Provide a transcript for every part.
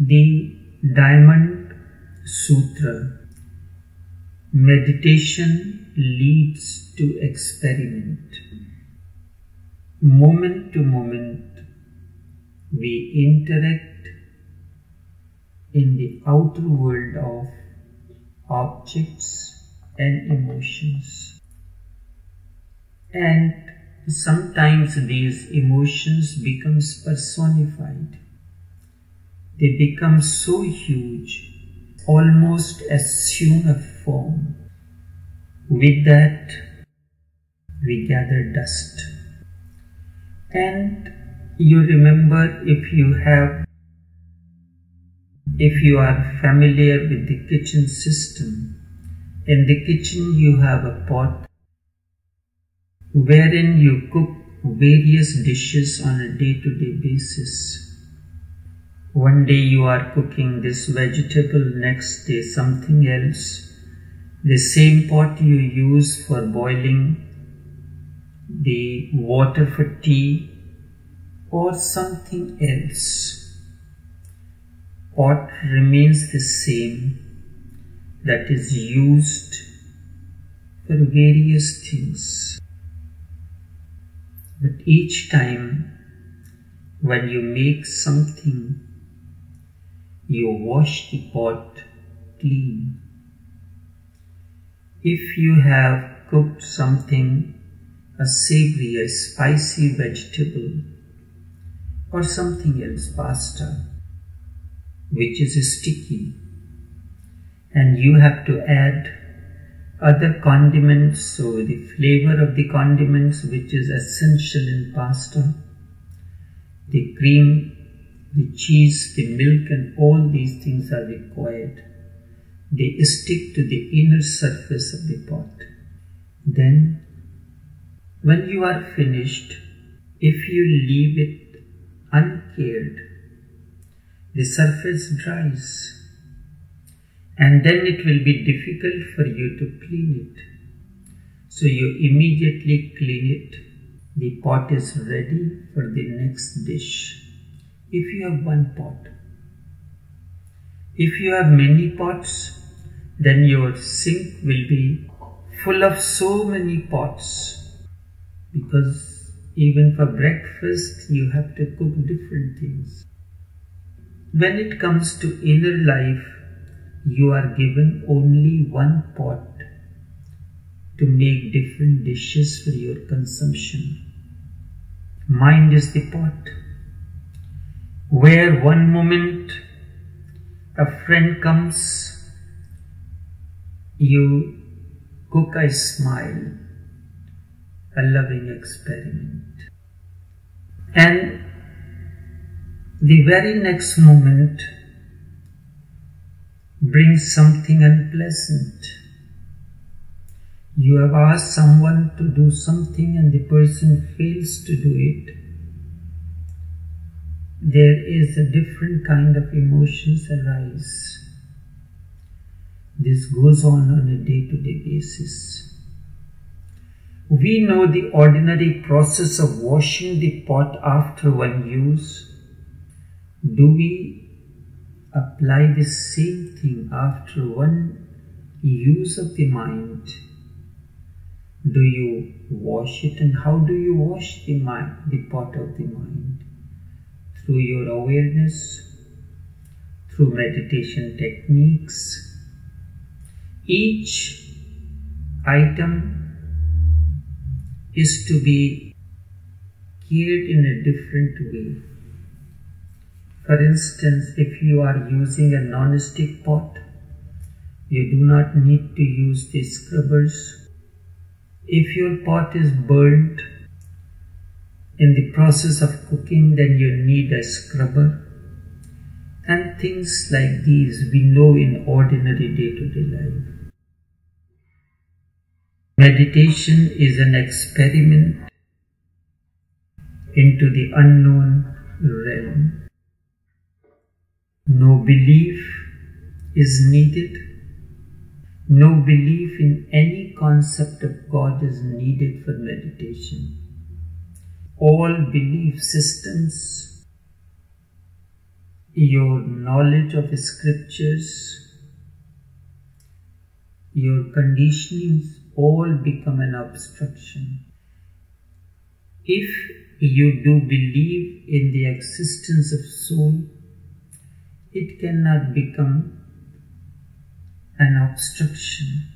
The Diamond Sutra. Meditation leads to experiment. Moment to moment, we interact in the outer world of objects and emotions. And sometimes these emotions become personified. They become so huge, almost assume a form. With that, we gather dust. And you remember, if you are familiar with the kitchen system, in the kitchen you have a pot wherein you cook various dishes on a day-to-day basis. One day you are cooking this vegetable, next day something else. The same pot you use for boiling the water for tea or something else. Pot remains the same, that is used for various things. But each time when you make something, you wash the pot clean. If you have cooked something, a savory, a spicy vegetable or something else, pasta, which is sticky, and you have to add other condiments, so the flavor of the condiments which is essential in pasta, the cream, the cheese, the milk, and all these things are required. They stick to the inner surface of the pot. Then, when you are finished, if you leave it uncared, the surface dries, and then it will be difficult for you to clean it. So you immediately clean it. The pot is ready for the next dish. If you have one pot. If you have many pots, then your sink will be full of so many pots, because even for breakfast you have to cook different things. When it comes to inner life, you are given only one pot to make different dishes for your consumption. Mind is the pot, where one moment a friend comes, you cook a smile, a loving experiment. And the very next moment brings something unpleasant. You have asked someone to do something and the person fails to do it. There is a different kind of emotions arise. This goes on a day-to-day basis. We know the ordinary process of washing the pot after one use. Do we apply the same thing after one use of the mind? Do you wash it, and how do you wash the pot of the mind? Through your awareness, through meditation techniques. Each item is to be cared in a different way. For instance, if you are using a non-stick pot, you do not need to use the scrubbers. If your pot is burnt in the process of cooking, then you need a scrubber, and things like these we know in ordinary day-to-day life. Meditation is an experiment into the unknown realm. No belief is needed. No belief in any concept of God is needed for meditation. All belief systems your knowledge of scriptures, your conditionings all become an obstruction. If you do believe in the existence of soul, it cannot become an obstruction.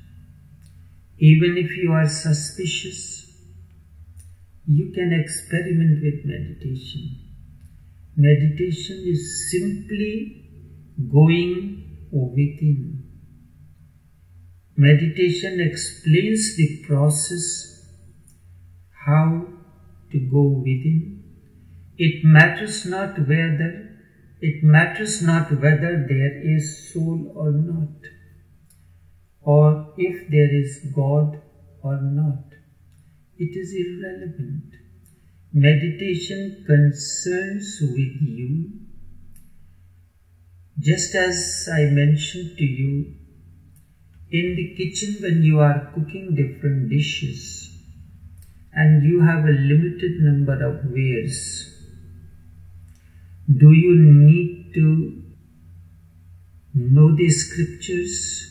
Even if you are suspicious, you can experiment with meditation. Meditation is simply going within. Meditation explains the process, how to go within. It matters not whether, there is soul or not, or if there is God or not. It is irrelevant. Meditation concerns with you. Just as I mentioned to you, in the kitchen when you are cooking different dishes and you have a limited number of wares, do you need to know the scriptures?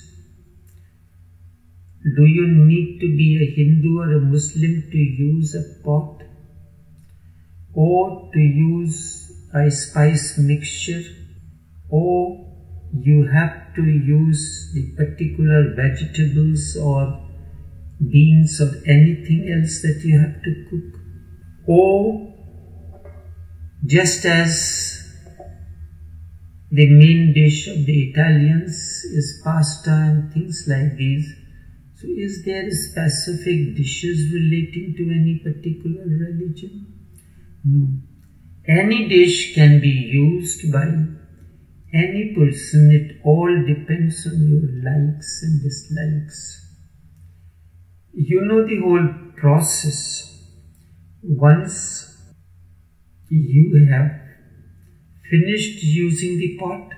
Do you need to be a Hindu or a Muslim to use a pot, or to use a spice mixture, or you have to use the particular vegetables or beans or anything else that you have to cook? Or just as the main dish of the Italians is pasta and things like these, so is there specific dishes relating to any particular religion? No. Any dish can be used by any person. It all depends on your likes and dislikes. You know the whole process. Once you have finished using the pot,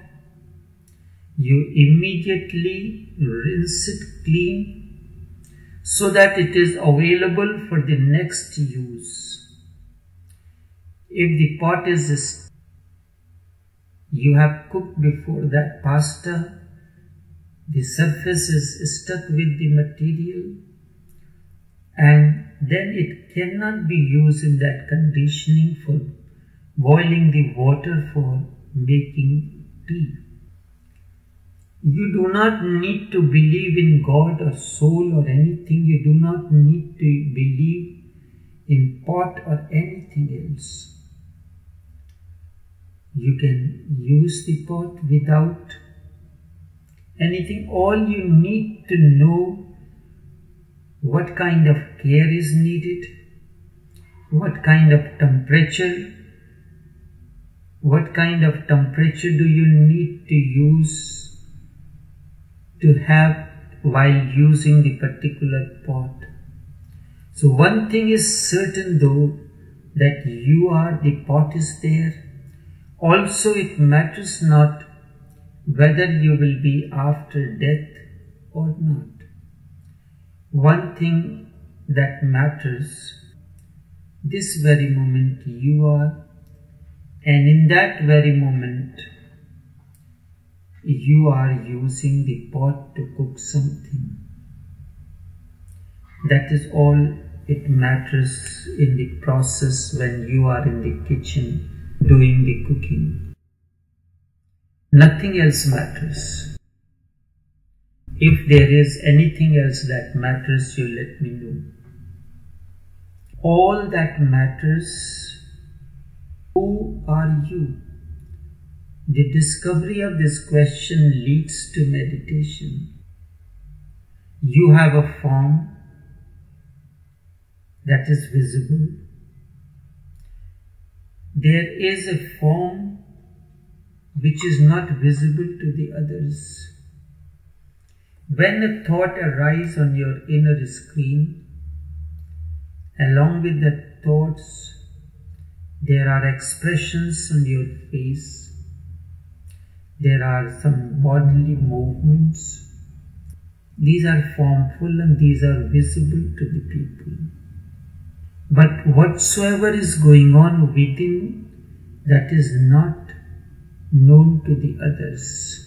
you immediately rinse it clean, so that it is available for the next use. If the pot is, you have cooked before that pasta, the surface is stuck with the material, and then it cannot be used in that conditioning for boiling the water for making tea. You do not need to believe in God or soul or anything. You do not need to believe in pot or anything else. You can use the pot without anything. All you need to know what kind of care is needed, what kind of temperature, do you need to use to have while using the particular pot. So one thing is certain though, that you are, the pot is there. Also it matters not whether you will be after death or not. One thing that matters, this very moment you are, and in that very moment you are using the pot to cook something. That is all it matters in the process when you are in the kitchen doing the cooking. Nothing else matters. If there is anything else that matters, you let me know. All that matters, who are you? The discovery of this question leads to meditation. You have a form that is visible. There is a form which is not visible to the others. When a thought arises on your inner screen, along with the thoughts, there are expressions on your face. There are some bodily movements. These are formful and these are visible to the people. But whatsoever is going on within, that is not known to the others.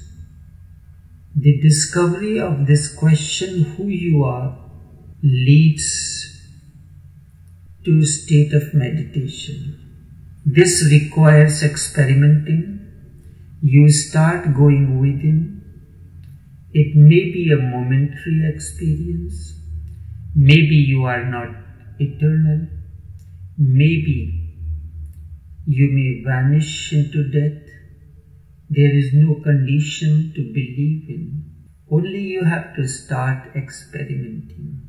The discovery of this question, who you are, leads to a state of meditation. This requires experimenting. You start going within. It may be a momentary experience. Maybe you are not eternal. Maybe you may vanish into death. There is no condition to believe in. Only you have to start experimenting.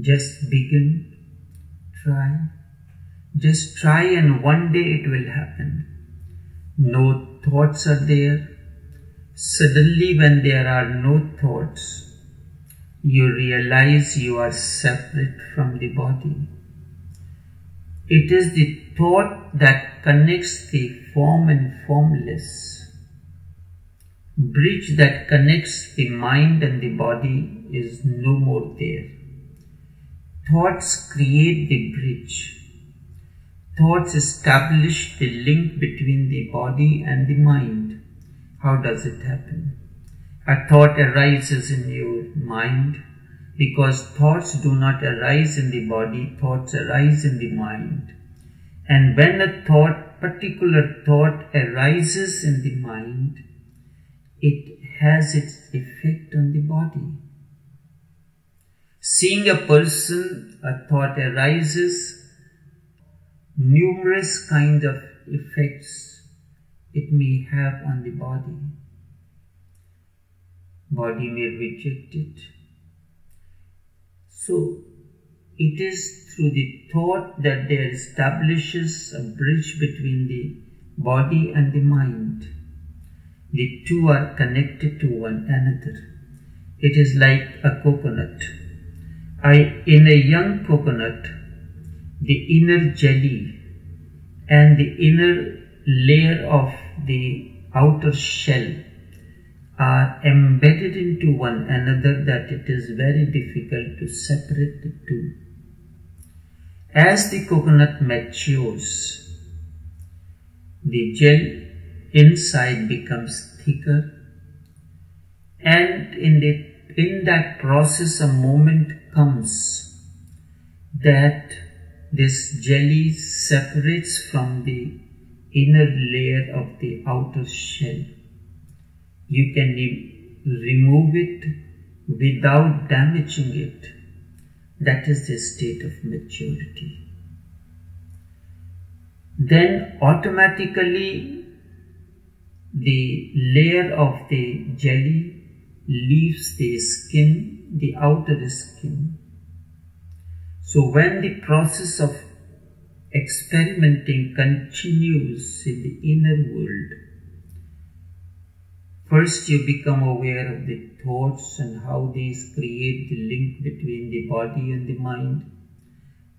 Just begin, try. Just try and one day it will happen. No thoughts are there. Suddenly when there are no thoughts, you realize you are separate from the body. It is the thought that connects the form and formless. Bridge that connects the mind and the body is no more there. Thoughts create the bridge. Thoughts establish the link between the body and the mind. How does it happen? A thought arises in your mind. Because thoughts do not arise in the body, thoughts arise in the mind. And when a thought, particular thought arises in the mind, it has its effect on the body. Seeing a person, a thought arises, numerous kind of effects it may have on the body. Body may reject it. So, it is through the thought that there establishes a bridge between the body and the mind. The two are connected to one another. It is like a coconut. In a young coconut, the inner jelly and the inner layer of the outer shell are embedded into one another that it is very difficult to separate the two. As the coconut matures, the gel inside becomes thicker, and in that process a moment comes that this jelly separates from the inner layer of the outer shell. You can remove it without damaging it. That is the state of maturity. Then automatically the layer of the jelly leaves the skin, the outer skin. So when the process of experimenting continues in the inner world, first you become aware of the thoughts and how these create the link between the body and the mind.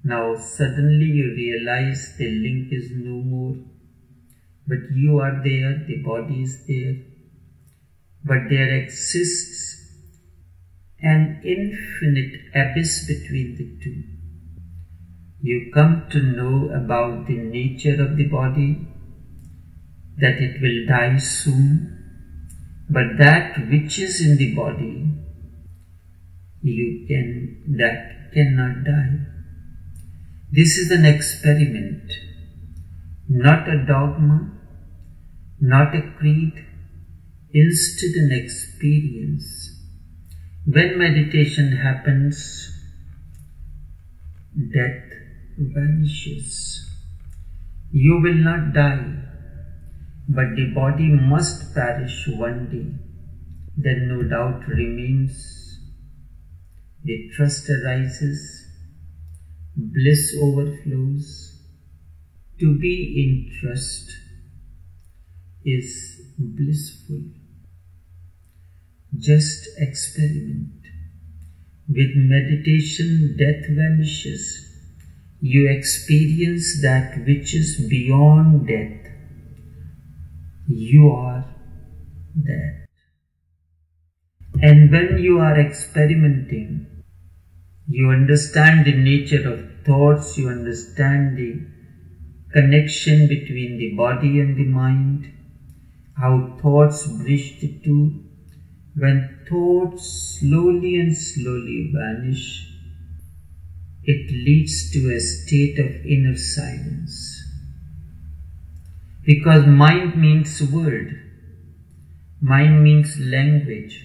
Now suddenly you realize the link is no more, but you are there, the body is there, but there exists an infinite abyss between the two. You come to know about the nature of the body, that it will die soon. But that which is in the body, that cannot die. This is an experiment, not a dogma, not a creed, instead an experience. When meditation happens, death vanishes. You will not die. But the body must perish one day. Then no doubt remains. The trust arises. Bliss overflows. To be in trust is blissful. Just experiment. With meditation, death vanishes. You experience that which is beyond death. You are that. And when you are experimenting, you understand the nature of thoughts, you understand the connection between the body and the mind, how thoughts bridge the two. When thoughts slowly and slowly vanish, it leads to a state of inner silence. Because mind means word, mind means language,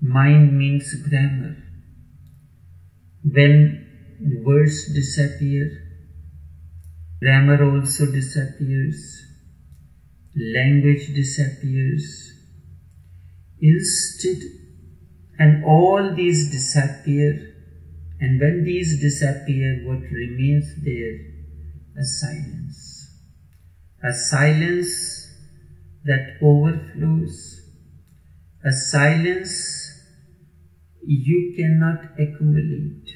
mind means grammar. When words disappear, grammar also disappears, language disappears. Instead, and all these disappear, and when these disappear, what remains there is silence. A silence that overflows, a silence you cannot accumulate.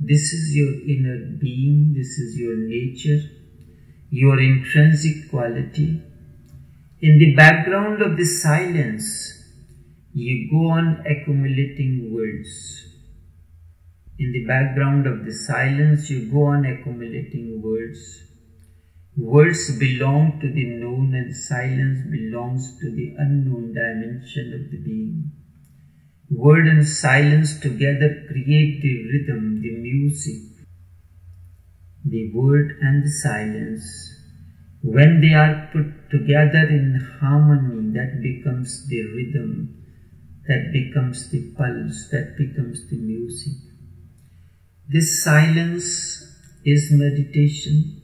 This is your inner being, this is your nature, your intrinsic quality. In the background of this silence, you go on accumulating words. In the background of the silence, you go on accumulating words. Words belong to the known and silence belongs to the unknown dimension of the being. Word and silence together create the rhythm, the music. The word and the silence, when they are put together in harmony, that becomes the rhythm, that becomes the pulse, that becomes the music. This silence is meditation.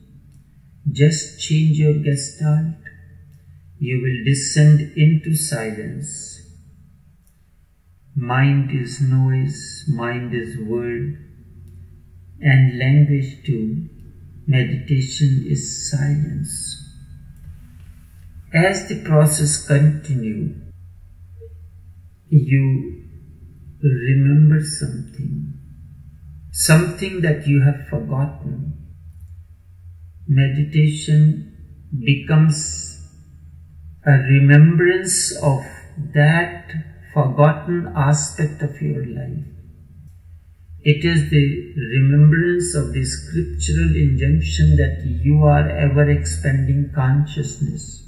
Just change your gestalt. You will descend into silence. Mind is noise, mind is word, and language too. Meditation is silence. As the process continues, you remember something, something that you have forgotten. Meditation becomes a remembrance of that forgotten aspect of your life. It is the remembrance of the scriptural injunction that you are ever expanding consciousness.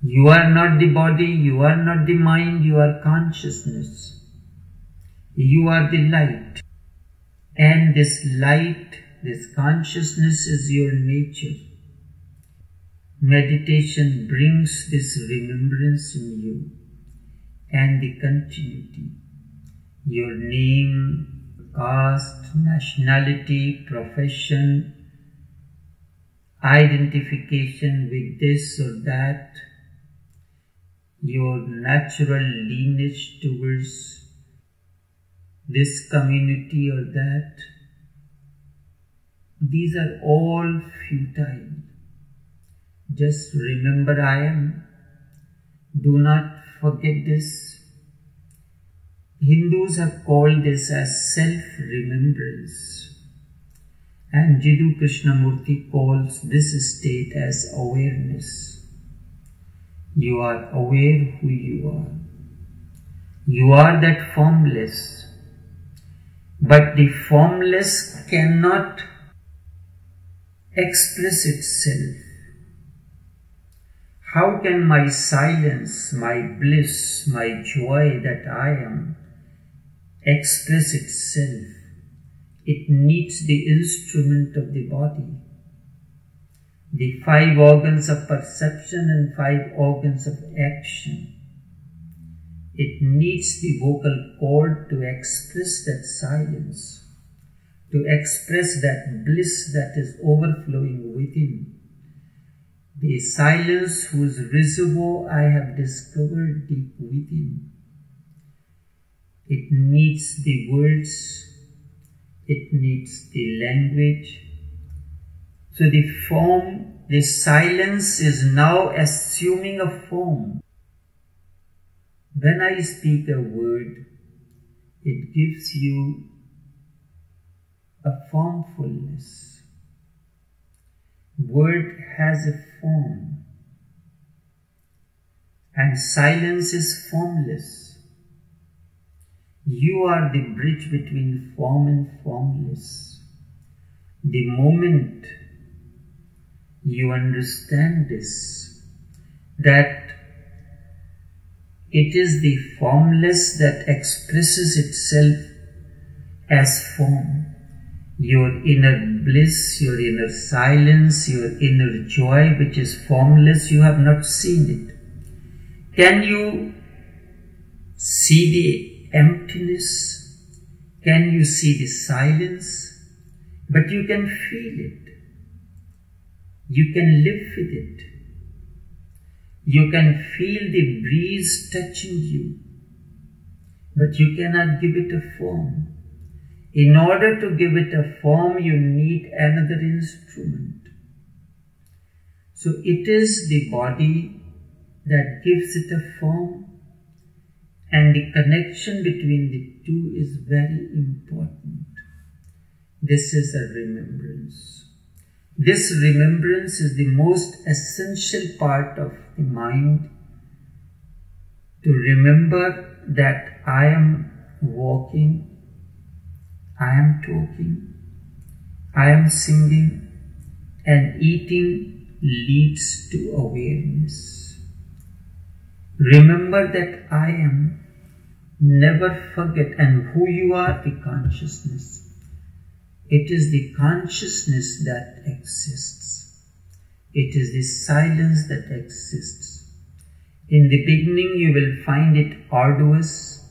You are not the body, you are not the mind, you are consciousness. You are the light. And this light, this consciousness is your nature. Meditation brings this remembrance in you and the continuity. Your name, caste, nationality, profession, identification with this or that, your natural lineage towards this community or that, these are all futile. Just remember I am. Do not forget this. Hindus have called this as self-remembrance, and Jiddu Krishnamurti calls this state as awareness. You are aware who you are. You are that formless, but the formless cannot express itself. How can my silence, my bliss, my joy that I am express itself? It needs the instrument of the body. The 5 organs of perception and 5 organs of action. It needs the vocal cord to express that silence, to express that bliss that is overflowing within. The silence whose reservoir I have discovered deep within. It needs the words, it needs the language. So the form, the silence is now assuming a form. When I speak a word, it gives you a formfulness. Word has a form, and silence is formless. You are the bridge between form and formless. The moment you understand this, that it is the formless that expresses itself as form. Your inner bliss, your inner silence, your inner joy, which is formless, you have not seen it. Can you see the emptiness? Can you see the silence? But you can feel it. You can live with it. You can feel the breeze touching you, but you cannot give it a form. In order to give it a form, you need another instrument. So it is the body that gives it a form, and the connection between the two is very important. This is a remembrance. This remembrance is the most essential part of the mind, to remember that I am walking, I am talking, I am singing, and eating leads to awareness. Remember that I am, never forget, and who you are, the consciousness. It is the consciousness that exists. It is the silence that exists. In the beginning you will find it arduous.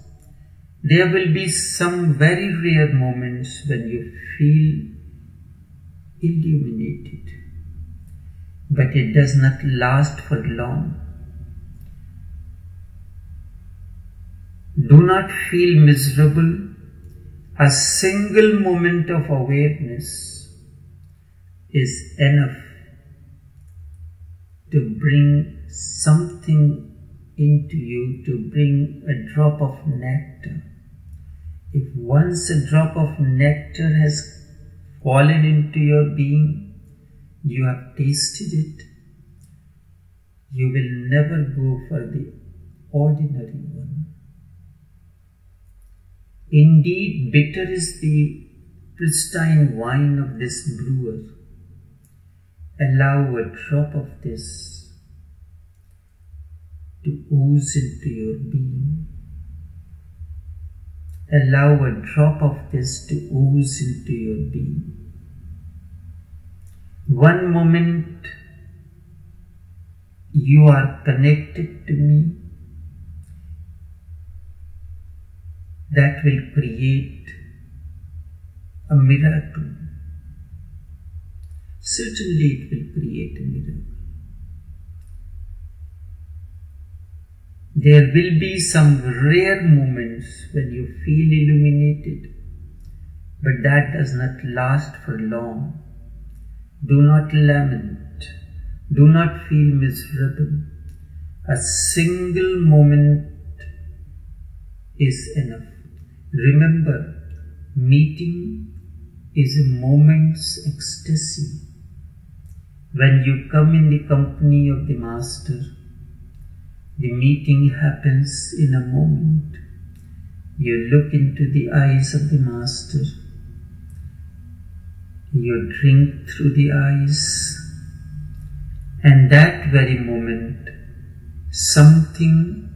There will be some very rare moments when you feel illuminated. But it does not last for long. Do not feel miserable. A single moment of awareness is enough to bring something into you, to bring a drop of nectar. If once a drop of nectar has fallen into your being, you have tasted it, you will never go for the ordinary one. Indeed, bitter is the pristine wine of this brewer. Allow a drop of this to ooze into your being. Allow a drop of this to ooze into your being. One moment you are connected to me, that will create a miracle. Certainly it will create a miracle. There will be some rare moments when you feel illuminated, but that does not last for long. Do not lament. Do not feel miserable. A single moment is enough. Remember, meeting is a moment's ecstasy. When you come in the company of the Master, the meeting happens in a moment. You look into the eyes of the Master. You drink through the eyes. And that very moment, something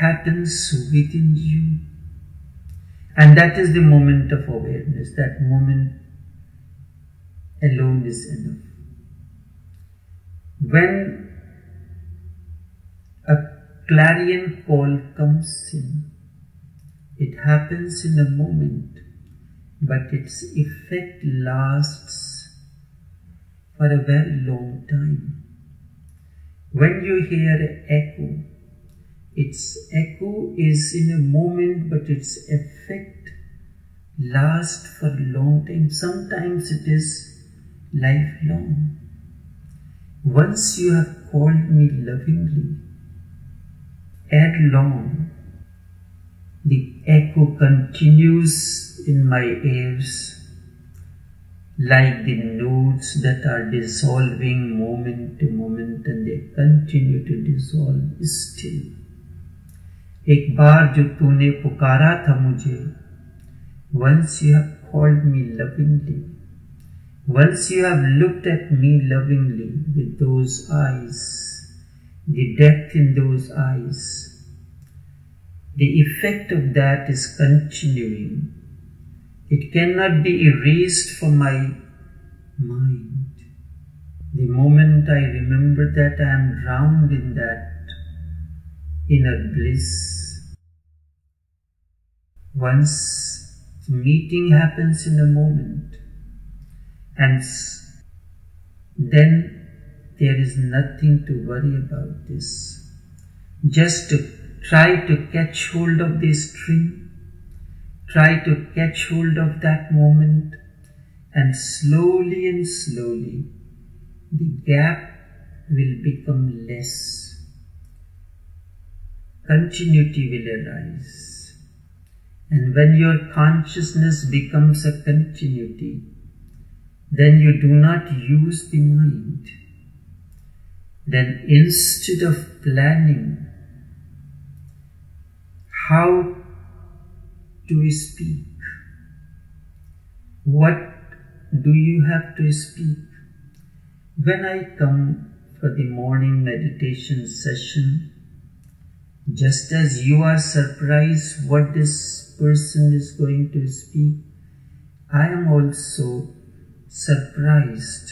happens within you. And that is the moment of awareness. That moment alone is enough. When a clarion call comes in, it happens in a moment, but its effect lasts for a very long time. When you hear an echo, its echo is in a moment, but its effect lasts for a long time. Sometimes it is lifelong. Once you have called me lovingly, ere long, the echo continues in my ears like the notes that are dissolving moment to moment, and they continue to dissolve still. एक बार जो तूने पुकारा था मुझे, once you have called me lovingly, once you have looked at me lovingly with those eyes, the death in those eyes. The effect of that is continuing. It cannot be erased from my mind. The moment I remember that, I am drowned in that inner bliss. Once the meeting happens in a moment, and then there is nothing to worry about this. Just to try to catch hold of this string, try to catch hold of that moment, and slowly and slowly the gap will become less. Continuity will arise. And when your consciousness becomes a continuity, then you do not use the mind. Then instead of planning how to speak, what do you have to speak? When I come for the morning meditation session, just as you are surprised what this person is going to speak, I am also surprised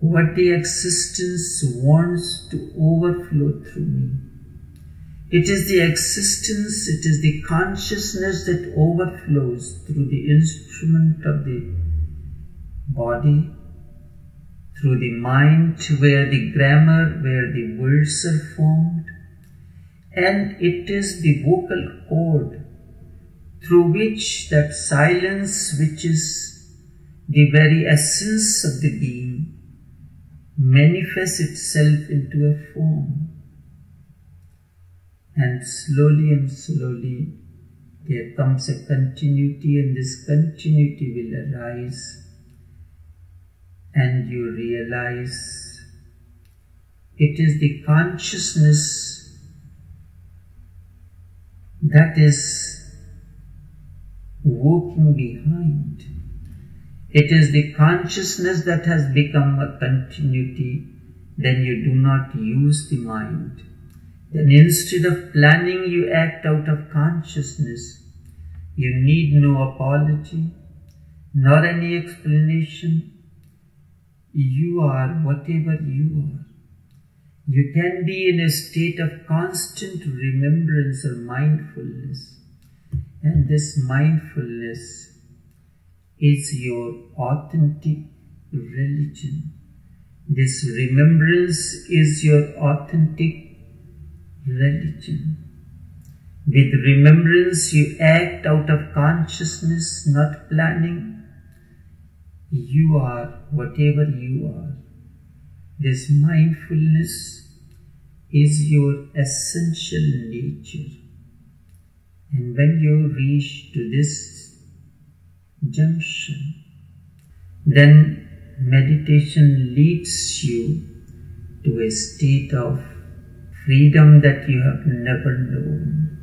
what the existence wants to overflow through me. It is the existence, it is the consciousness that overflows through the instrument of the body, through the mind, where the grammar, where the words are formed, and it is the vocal cord through which that silence, which is the very essence of the being, manifests itself into a form. And slowly there comes a continuity, and this continuity will arise, and you realize it is the consciousness that is walking behind. It is the consciousness that has become a continuity. Then you do not use the mind. Then instead of planning, you act out of consciousness. You need no apology, nor any explanation. You are whatever you are. You can be in a state of constant remembrance or mindfulness. And this mindfulness is your authentic religion. This remembrance is your authentic religion. With remembrance you act out of consciousness, not planning. You are whatever you are. This mindfulness is your essential nature. And when you reach to this junction, then meditation leads you to a state of freedom that you have never known.